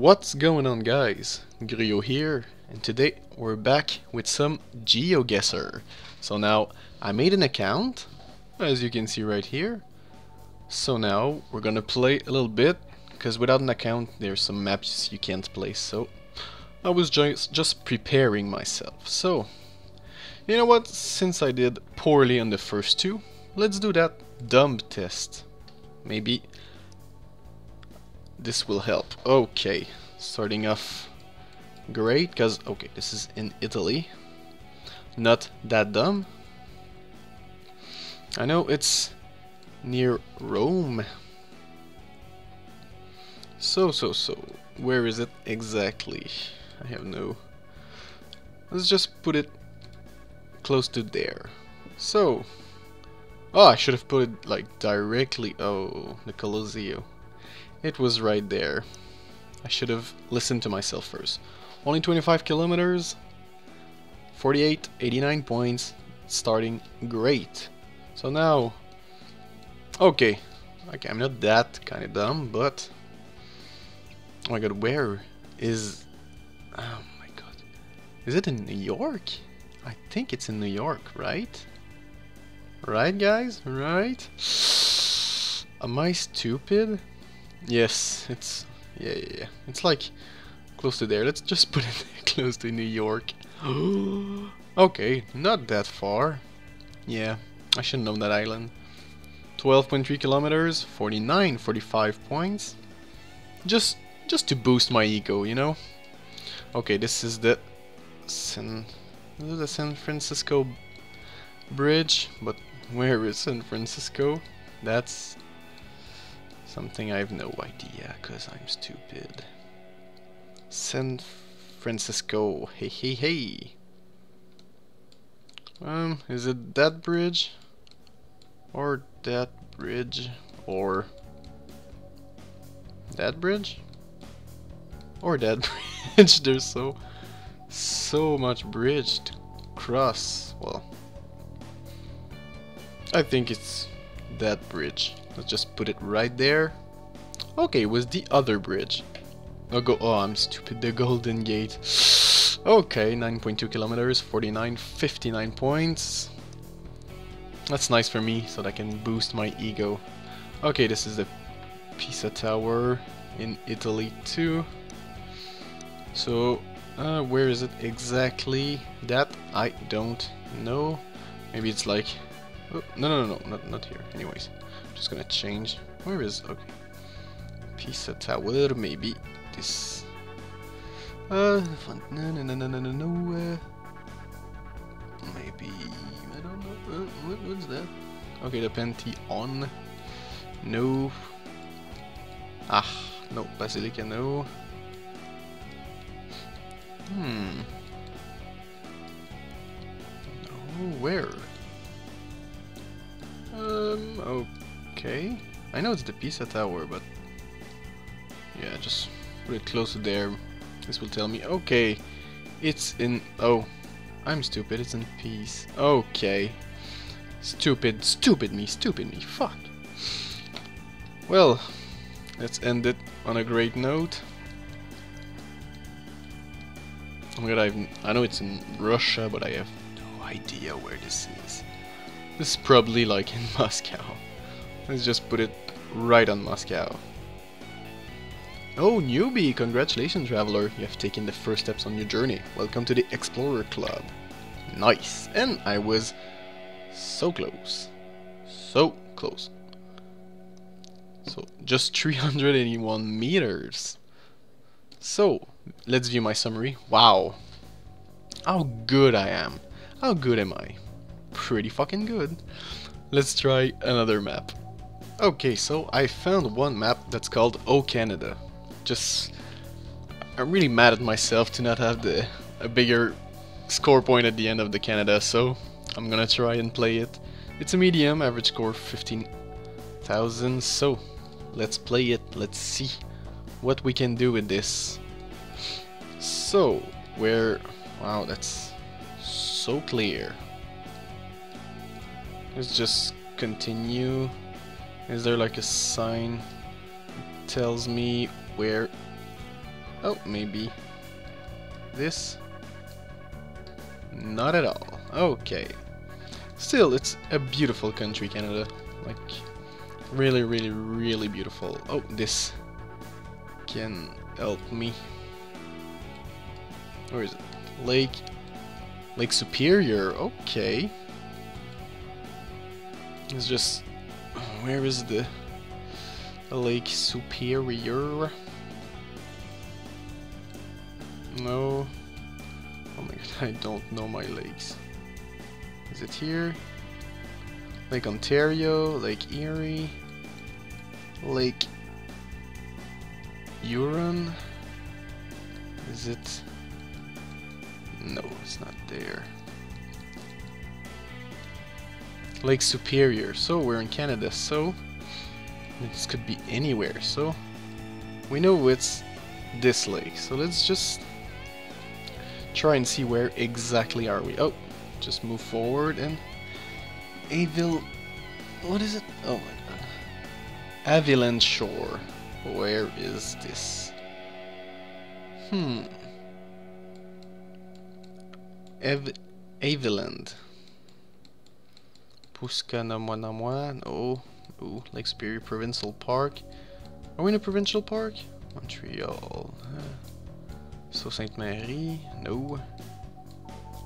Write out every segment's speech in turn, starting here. What's going on, guys? Gruyo here, and today we're back with some GeoGuessr. So now I made an account, as you can see right here. So now we're gonna play a little bit, because without an account there's some maps you can't play. So I was just preparing myself. So you know what? Since I did poorly on the first two, let's do that dumb test. Maybe this will help. Okay, starting off great, because okay, this is in Italy. Not that dumb. I know it's near Rome. So where is it exactly? I have no... Let's just put it close to there. So, oh, I should have put it like directly. Oh, the Colosseum. It was right there. I should have listened to myself first. Only 25 kilometers, 48, 89 points, starting great. So now, okay, I'm not that kind of dumb, but oh my god, where is, oh my god, is it in New York? I think it's in New York, right? Right, guys, right? Am I stupid? Yes, it's yeah. It's like close to there. Let's just put it close to New York. Okay, not that far. Yeah, I should know that island. 12.3 kilometers, 49, 45 points. Just to boost my ego, you know. Okay, this is the San Francisco Bridge, but where is San Francisco? That's something I have no idea, because I'm stupid. San Francisco, hey. Is it that bridge? Or that bridge? Or that bridge? Or that bridge? There's so much bridge to cross. Well, I think it's that bridge. Let's just put it right there. Okay, it was the other bridge. Oh, I'm stupid. The Golden Gate. Okay, 9.2 kilometers, 49, 59 points. That's nice for me, so that I can boost my ego. Okay, this is the Pisa Tower in Italy too. So, where is it exactly? That I don't know. Maybe it's like... Oh, no, not here. Anyways, I'm just gonna change. Where is... Okay. Pisa Tower, maybe. This... No. Maybe... I don't know. What's that? Okay, the Pantheon. No. Ah, no. Basilica, no. No, where? Okay. I know it's the Pisa Tower, but yeah, just put it close to there. This will tell me. Okay, it's in... Oh, I'm stupid. It's in Pisa. Okay. Stupid me. Fuck. Well, let's end it on a great note. Oh my god, I know it's in Russia, but I have no idea where this is. This is probably like in Moscow. Let's just put it right on Moscow. Oh, newbie! Congratulations, traveler! You have taken the first steps on your journey. Welcome to the Explorer Club. Nice! And I was so close. So close. So, just 381 meters. So, let's view my summary. Wow! How good I am! How good am I? Pretty fucking good. Let's try another map. Okay, so I found one map that's called O Canada. Just, I'm really mad at myself to not have a bigger score point at the end of the Canada, so I'm gonna try and play it. It's a medium, average score 15,000, so let's play it, let's see what we can do with this. So, where... Wow, that's so clear. Let's just continue. Is there like a sign that tells me where Oh, maybe this? Not at all. Okay. Still, it's a beautiful country, Canada. Like, really, really, really beautiful. Oh, this can help me. Where is it? Lake Superior. Okay. It's just... where is the Lake Superior? No. Oh my god, I don't know my lakes. Is it here? Lake Ontario, Lake Erie, Lake Huron. Is it? No, it's not there. Lake Superior. So we're in Canada, so this could be anywhere. So we know it's this lake. So let's just try and see where exactly are we. Oh, just move forward and Avil, what is it? Oh my god. Avilland Shore. Where is this? Avilland. Pusquenamonamoan. Oh, ooh, Lake Superior Provincial Park. Are we in a provincial park? Montreal. So Sainte Marie. No.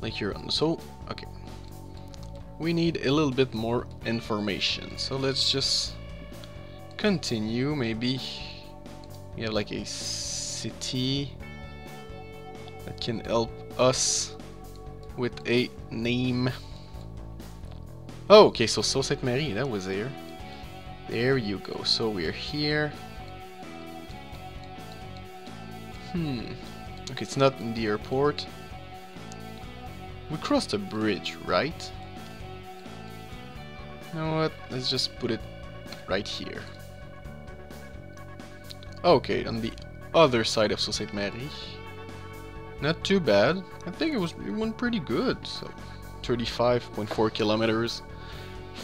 Lake Huron. So, okay. We need a little bit more information, so let's just continue. Maybe we have like a city that can help us with a name. Oh, okay, so Sault Marie, that was there. There you go, so we're here. Okay, it's not in the airport. We crossed a bridge, right? You know what, let's just put it right here. Okay, on the other side of Sault Ste. Marie. Not too bad. I think it went pretty good. So 35.4 kilometers,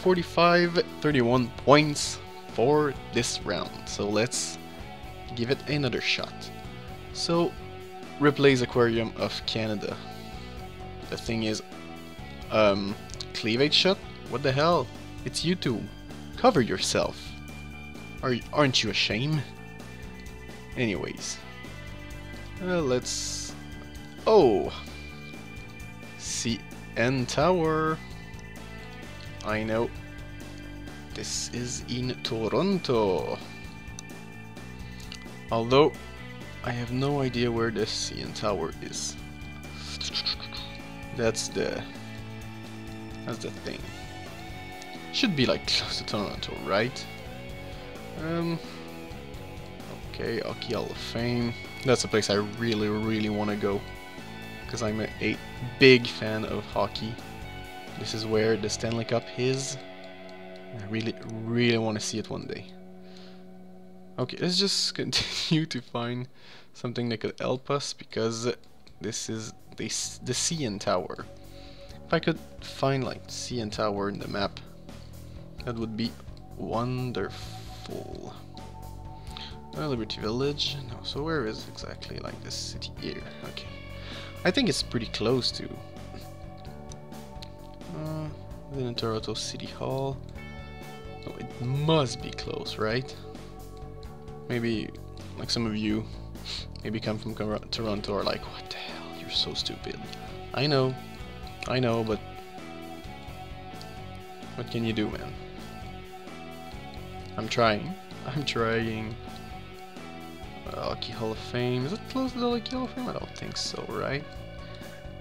31 points for this round. So let's give it another shot. So Ripley's Aquarium of Canada. The thing is, cleavage shot? What the hell? It's YouTube. Cover yourself. Aren't you ashamed? Anyways. Let's... oh! CN Tower. I know. This is in Toronto. Although, I have no idea where the CN Tower is. That's the thing. Should be like close to Toronto, right? Okay, Hockey Hall of Fame. That's a place I really, really want to go, because I'm a big fan of hockey. This is where the Stanley Cup is. I really, really want to see it one day. Okay, let's just continue to find something that could help us, because this is the CN Tower. If I could find like CN Tower in the map, that would be wonderful. Liberty Village. No, so where is exactly like this city here? Okay, I think it's pretty close to. Then Toronto City Hall. No, it must be close, right? Maybe like some of you, maybe come from Toronto, are like, what the hell? You're so stupid. I know, but what can you do, man? I'm trying. Hockey Hall of Fame. Is it close to the Hockey Hall of Fame? I don't think so, right?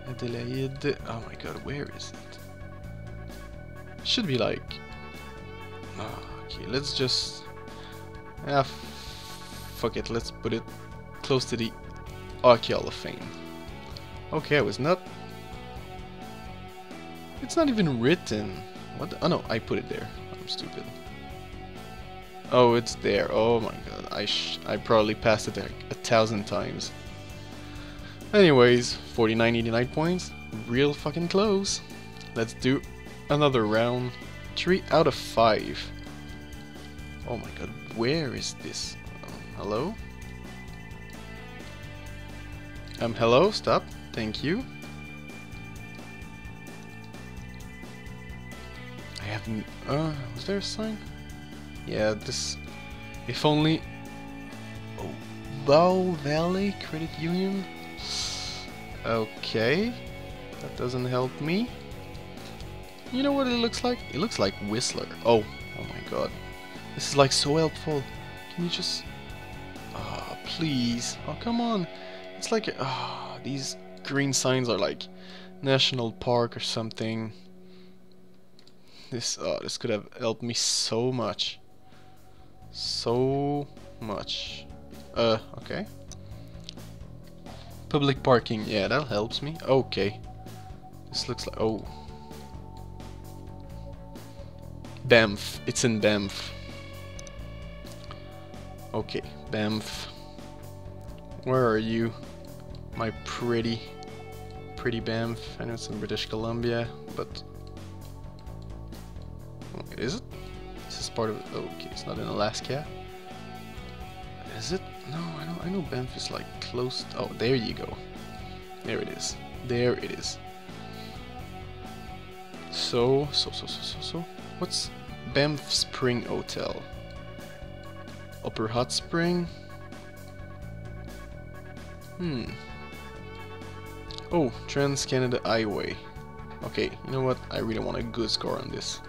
Adelaide. Oh my god, where is it? Should be like... okay, let's just... fuck it, let's put it close to the Hockey Hall of Fame. Okay, I was not... it's not even written. What the... oh no, I put it there. I'm stupid. Oh, it's there. Oh my god, I probably passed it like 1,000 times. Anyways, 49.89 points. Real fucking close. Let's do another round. 3 out of 5. Oh my god, where is this? Hello? Hello, stop. Thank you. I haven't... was there a sign? Yeah, this... If only... Oh, Bow Valley Credit Union? Okay. That doesn't help me. You know what it looks like? It looks like Whistler. Oh, oh my god. This is like so helpful. Can you just... Oh, please. Oh, come on. It's like... Oh, these green signs are like National Park or something. This, oh, this could have helped me so much. So much. Okay. Public parking. Yeah, that helps me. Okay. This looks like... Oh. Banff. It's in Banff. Okay, Banff. Where are you? My pretty, pretty Banff. I know it's in British Columbia, but... Is it? This is part of... Okay, it's not in Alaska. Is it? No, I know Banff is like close... Oh, there you go. There it is. There it is. So... What's Banff Spring Hotel? Upper Hot Spring? Hmm. Oh, Trans-Canada Highway. Okay, you know what? I really want a good score on this.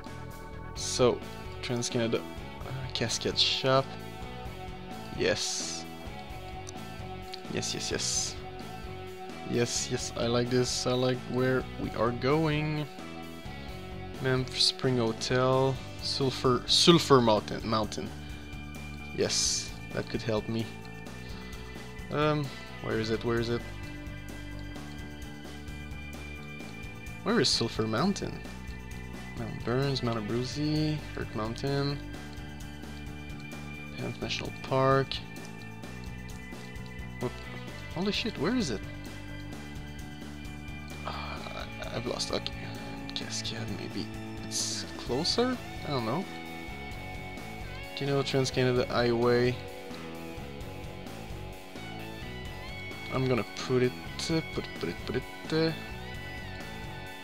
So, Trans-Canada Cascade Shop. Yes. Yes. Yes, I like this. I like where we are going. Banff Spring Hotel, Sulfur Mountain. Yes, that could help me. Where is it? Where is Sulfur Mountain? Mount Burns, Mount Abruzzi, Hurt Mountain, Banff National Park. Whoop. Holy shit, where is it? I've lost. Okay. Cascade, maybe it's closer? I don't know. Do you know Trans-Canada Highway? I'm gonna put it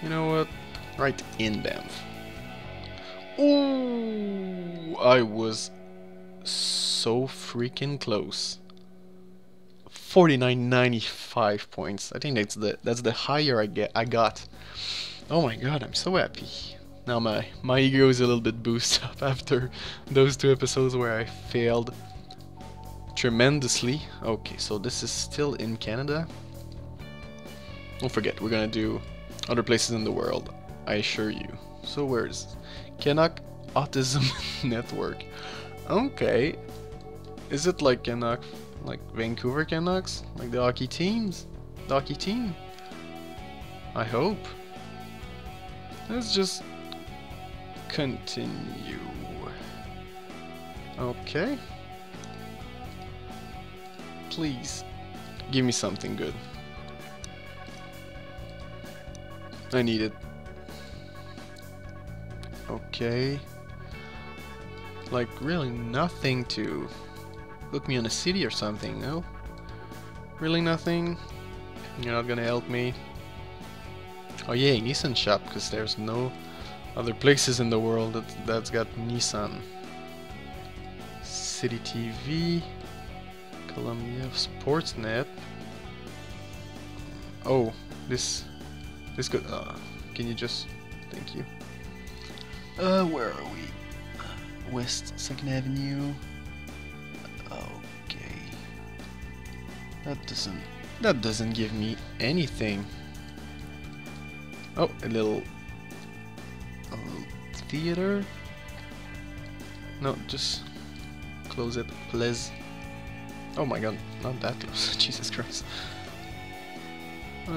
you know what? Right in Banff. Ooh, I was so freaking close. 49.95 points. I think that's the higher I got. Oh my god, I'm so happy. Now my ego is a little bit boosted up after those two episodes where I failed tremendously. Okay, so this is still in Canada. Don't forget, we're gonna do other places in the world, I assure you. So where is this? Canuck Autism Network. Okay. Is it like Canuck, like Vancouver Canucks? Like the hockey teams? The hockey team? I hope. Let's just continue. Okay. Please give me something good. I need it. Okay. Like really nothing to hook me on a city or something, no? Really nothing? You're not gonna help me? Oh yeah, Nissan shop, because there's no other places in the world that's got Nissan. City TV, Columbia Sportsnet. Oh, this could. Can you just? Thank you. Where are we? West 2nd Avenue. Okay. That doesn't give me anything. Oh, a little theater. No, just close it, please. Oh my god, not that close. Jesus Christ.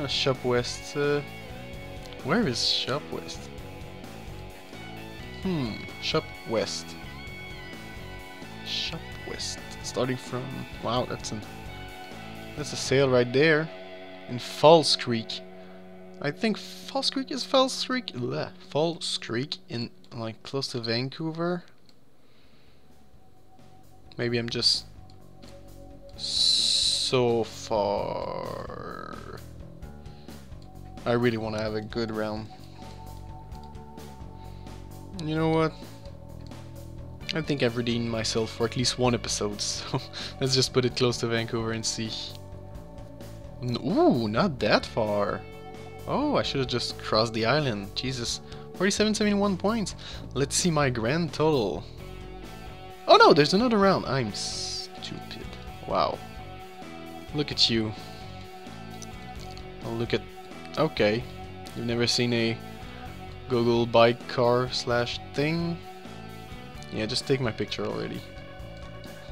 Shop West. Where is Shop West? Shop West. Shop West. Starting from... Wow, that's a sale right there. In False Creek. I think False Creek in like close to Vancouver. Maybe I'm just so far. I really want to have a good round. You know what? I think I've redeemed myself for at least one episode, so let's just put it close to Vancouver and see. Ooh, not that far. Oh, I should have just crossed the island. Jesus. 4771 points. Let's see my grand total. Oh no, there's another round. I'm stupid. Wow. Look at you. I'll look at... Okay. You've never seen a Google bike car slash thing? Yeah, just take my picture already.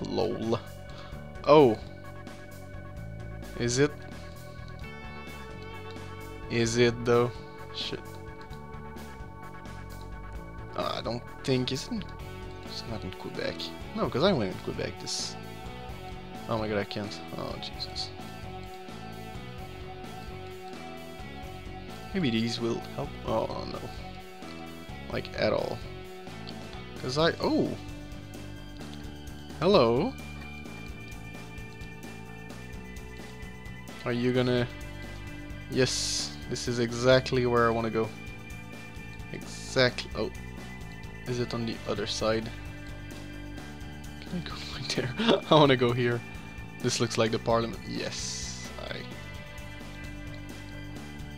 Lol. Oh. Is it? Is it though? Shit. I don't think it's not in Quebec. No, because I went in Quebec this. Oh my god, I can't. Oh Jesus. Maybe these will help. Oh no. Like at all. Cause I hello. Are you gonna? Yes, this is exactly where I want to go. Exactly. Oh, is it on the other side? Can I go right there? I want to go here. This looks like the Parliament. Yes, I.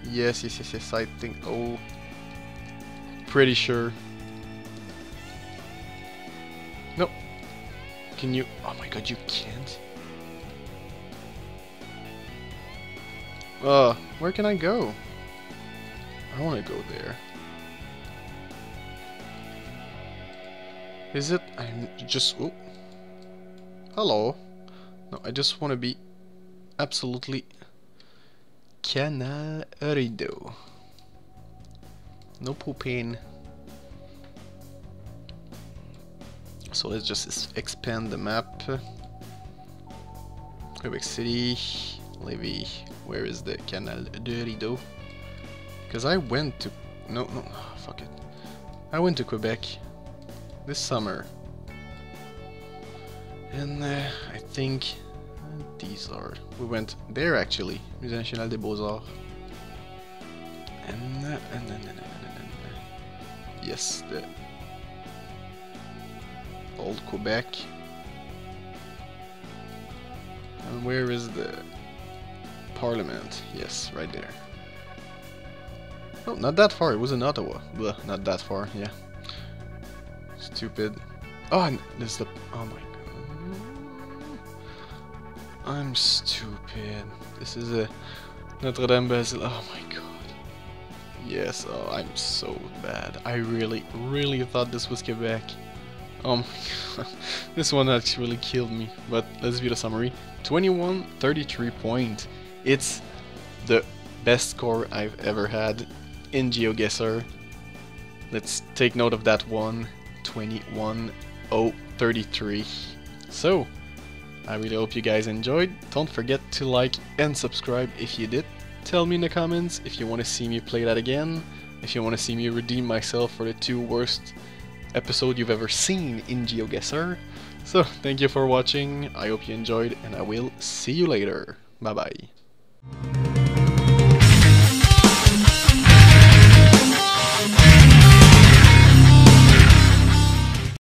Yes, yes, yes, yes. I think. Oh, pretty sure. No. Can you? Oh my God, you can't. Where can I go? I want to go there. Is it? I'm just... Oh. Hello. No, I just want to be absolutely... Canal de Rideau. No pooping. So let's just expand the map. Quebec City. Levy, where is the Canal de Rideau? Because I went to... No, no, fuck it. I went to Quebec this summer. And I think these are... We went there actually, Musée National des Beaux-Arts. And then... Yes, the... Old Quebec. And where is the... Parliament, yes, right there. Oh, not that far, it was in Ottawa. Blech, not that far, yeah. Stupid. Oh, and there's the... Oh my god. I'm stupid. This is a... Notre Dame Basilica. Oh my god. Yes, oh, I'm so bad. I really, really thought this was Quebec. Oh my god. This one actually killed me. But let's view the summary. 2133 points. It's the best score I've ever had in GeoGuessr. Let's take note of that one. 21,033. So, I really hope you guys enjoyed. Don't forget to like and subscribe if you did. Tell me in the comments if you want to see me play that again. If you want to see me redeem myself for the two worst episodes you've ever seen in GeoGuessr. So, thank you for watching, I hope you enjoyed, and I will see you later. Bye bye.